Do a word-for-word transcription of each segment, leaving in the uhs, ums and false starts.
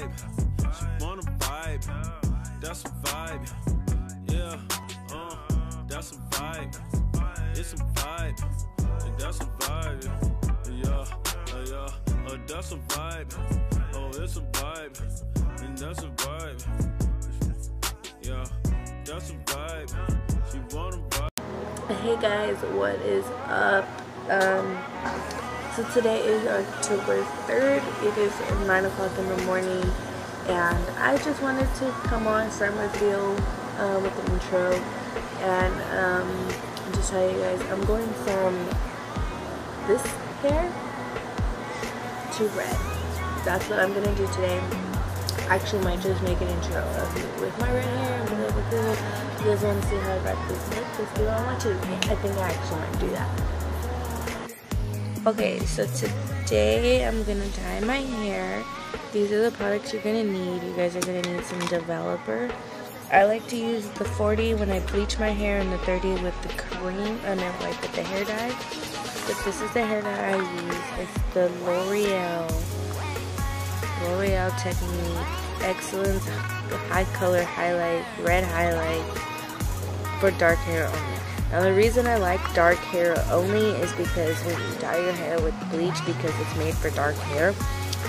vibe. She wanna vibe. That's a vibe. Yeah, uh, that's a vibe. It's a vibe. That's a vibe. Yeah, uh, yeah, uh, that's a vibe. Oh, it's a vibe. And that's a vibe. Yeah, that's a vibe. She wanna vibe. Hey guys, what is up? Um, so today is October third. It is nine o'clock in the morning, and I just wanted to come on, start my video uh, with the intro, and um, just tell you guys, I'm going from this hair to red. That's what I'm gonna do today. Actually, might just make an intro of me with my red hair. I'm gonna look good. If you guys want to see how I wrap this up, just do it. I want to. I think I actually might do that. Okay, so today I'm gonna dye my hair. These are the products you're gonna need. You guys are gonna need some developer. I like to use the forty when I bleach my hair, and the thirty with the cream, and I wipe with the hair dye. But this is the hair dye I use. It's the L'Oreal. L'Oreal Technique Excellence High Color Highlight, Red Highlight for dark hair only. Now the reason I like dark hair only is because when you dye your hair with bleach, because it's made for dark hair,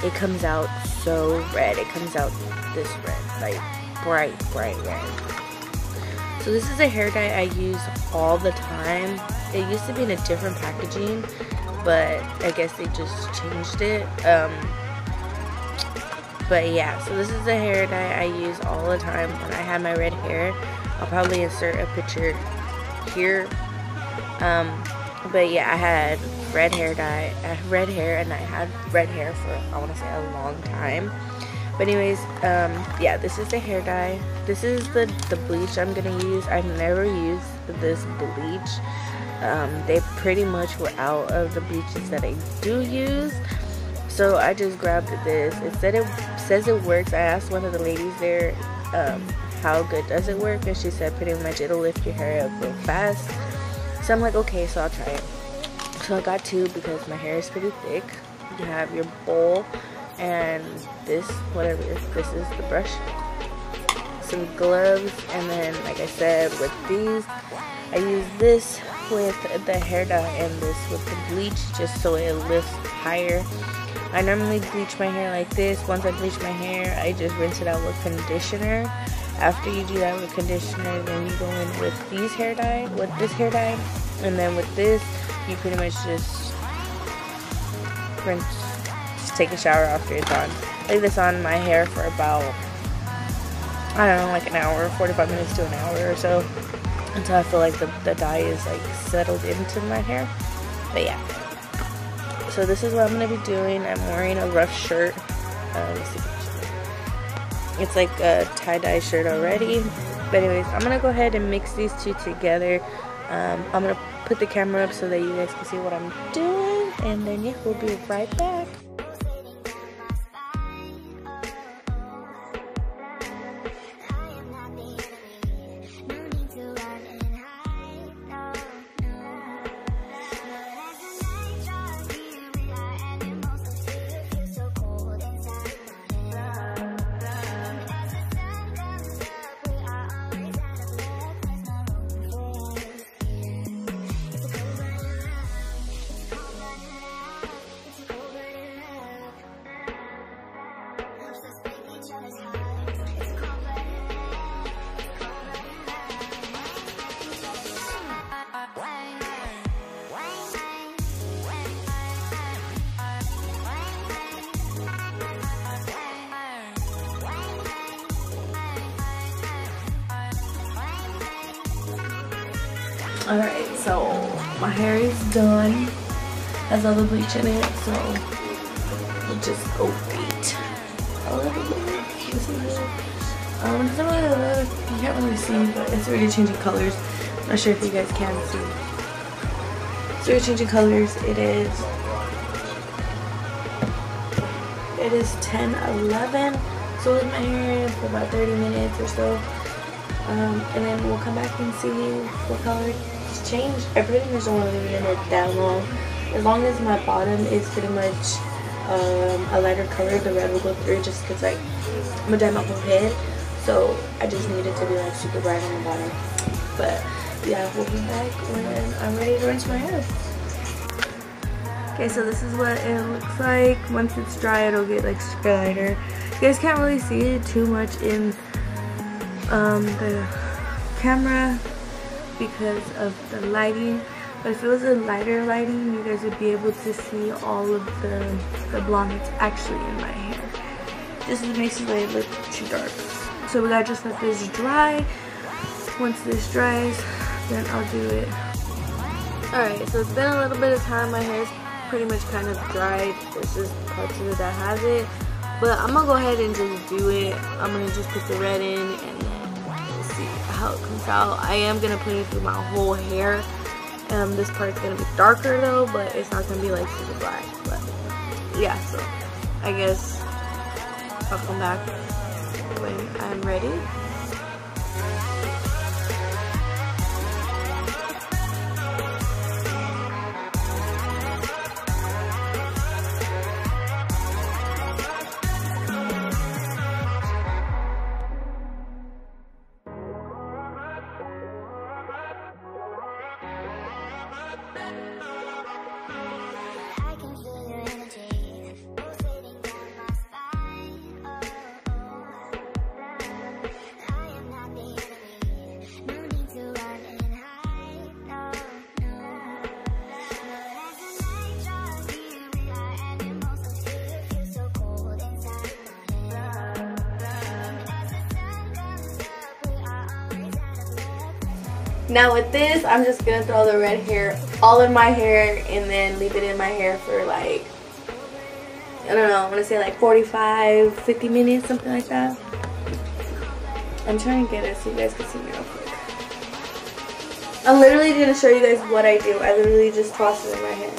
it comes out so red. It comes out this red, like bright, bright red. So this is a hair dye I use all the time. It used to be in a different packaging, but I guess they just changed it. Um, But yeah, so this is the hair dye I use all the time when I have my red hair. I'll probably insert a picture here. Um, but yeah, I had red hair dye, I had red hair, and I had red hair for, I want to say, a long time. But anyways, um, yeah, this is the hair dye. This is the, the bleach I'm going to use. I've never used this bleach. Um, they pretty much were out of the bleaches that I do use. So I just grabbed this. It said it says it works. I asked one of the ladies there um, how good does it work, and she said pretty much it'll lift your hair up real fast. So I'm like, okay, so I'll try it. So I got two because my hair is pretty thick. You have your bowl and this, whatever this is, the brush, some gloves, and then like I said, with these, I use this with the hair dye and this with the bleach just so it lifts higher. I normally bleach my hair like this. Once I bleach my hair, I just rinse it out with conditioner. After you do that with conditioner, then you go in with these hair dye, with this hair dye, and then with this, you pretty much just rinse, just take a shower after it's on. I leave this on my hair for about, I don't know, like an hour, forty-five minutes to an hour or so, until I feel like the, the dye is like settled into my hair. But yeah. So this is what I'm going to be doing. I'm wearing a rough shirt. Uh, let's see. It's like a tie-dye shirt already. But anyways, I'm going to go ahead and mix these two together. Um, I'm going to put the camera up so that you guys can see what I'm doing. And then yeah, we'll be right back. Alright, so my hair is done. Has all the bleach in it, so we'll just go wait a little bit. Um, it's not really look. You can't really see, but it's already changing colors. I'm not sure if you guys can see. It's already changing colors. It is. It is ten eleven. So with my hair for about thirty minutes or so. Um, and then we'll come back and see what color it's changed. I pretty much don't want to leave it in it that long. As long as my bottom is pretty much um, a lighter color, the red will go through just because like I'm gonna dye my whole head, so I just need it to be like super bright on the bottom. But yeah, we'll be back when I'm ready to rinse my hair. Okay, so this is what it looks like. Once it's dry, it'll get like super lighter. You guys can't really see it too much in um, the camera because of the lighting. But if it was a lighter lighting, you guys would be able to see all of the, the blonde that's actually in my hair. This makes it look too dark. So we gotta just let this dry. Once this dries, then I'll do it. Alright, so it's been a little bit of time. My hair's pretty much kind of dried. It's just parts of it that has it. But I'm gonna go ahead and just do it. I'm gonna just put the red in and then we'll see how it comes out. I am gonna put it through my whole hair. Um, this part's gonna be darker though, but it's not gonna be like super black. But yeah, so I guess I'll come back when I'm ready. Now with this, I'm just gonna throw the red hair all in my hair and then leave it in my hair for like, I don't know, I'm gonna say like forty-five, fifty minutes, something like that. I'm trying to get it so you guys can see me real quick. I'm literally gonna show you guys what I do. I literally just toss it in my hair.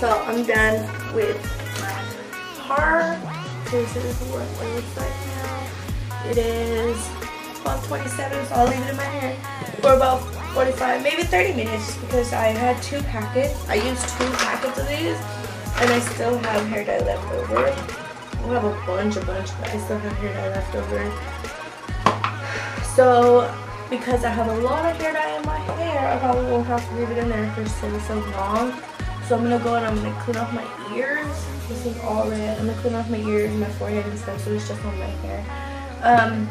So I'm done with my hair. This is what it looks like now. It is twelve twenty-seven, so I'll leave it in my hair for about forty-five, maybe thirty minutes because I had two packets. I used two packets of these and I still have hair dye left over. I have a bunch, a bunch, but I still have hair dye left over. So because I have a lot of hair dye in my hair, I probably won't have to leave it in there for so, so long. So I'm gonna go and I'm gonna clean off my ears. This is all red. I'm gonna clean off my ears, my forehead and stuff, so it's just on my hair. Um,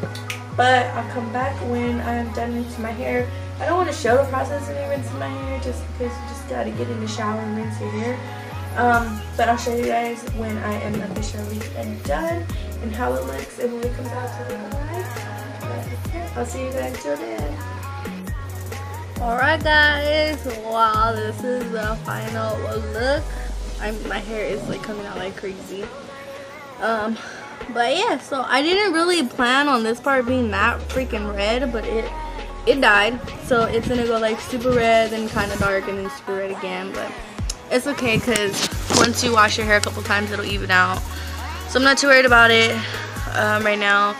but I'll come back when I'm done rinsing my hair. I don't wanna show the process of me rinsing my hair just because you just gotta get in the shower and rinse your hair. Um, but I'll show you guys when I am officially done and how it looks and when it comes out to look alike. I'll see you guys till then. Alright guys, wow, this is the final look. I'm, my hair is like coming out like crazy. Um, but yeah, so I didn't really plan on this part being that freaking red, but it it dyed. So it's gonna go like super red, then kind of dark, and then super red again. But it's okay, because once you wash your hair a couple times, it'll even out. So I'm not too worried about it um, right now.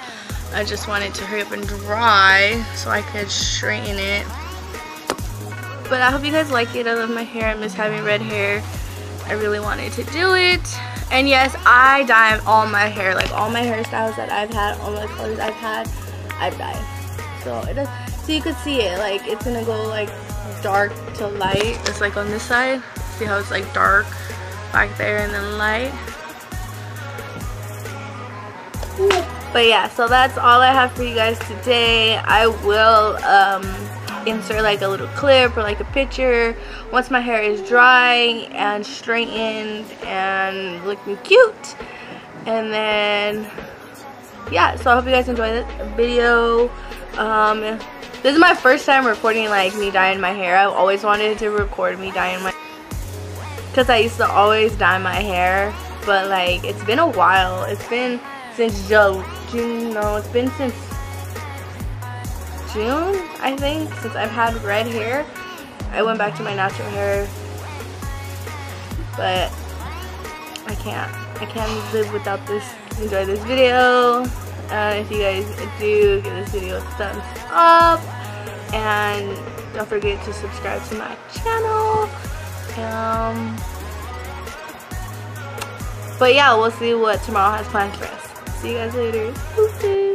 I just wanted to hurry up and dry so I could straighten it. But I hope you guys like it. I love my hair. I miss having red hair. I really wanted to do it. And yes, I dye all my hair. Like all my hairstyles that I've had, all my colors I've had, I've dyed. So it does, so you could see it. Like it's gonna go like dark to light. It's like on this side. See how it's like dark back there and then light. But yeah, so that's all I have for you guys today. I will um. insert like a little clip or like a picture once my hair is dry and straightened and looking cute. And then yeah, so I hope you guys enjoy this video. Um this is my first time recording like me dyeing my hair. I've always wanted to record me dyeing my, because I used to always dye my hair, but like it's been a while. It's been since June, no it's been since June, I think, since I've had red hair. I went back to my natural hair, but I can't I can't live without this. Enjoy this video and if you guys do, give this video a thumbs up, and don't forget to subscribe to my channel. Um, but yeah, we'll see what tomorrow has planned for us. See you guys later. Bye.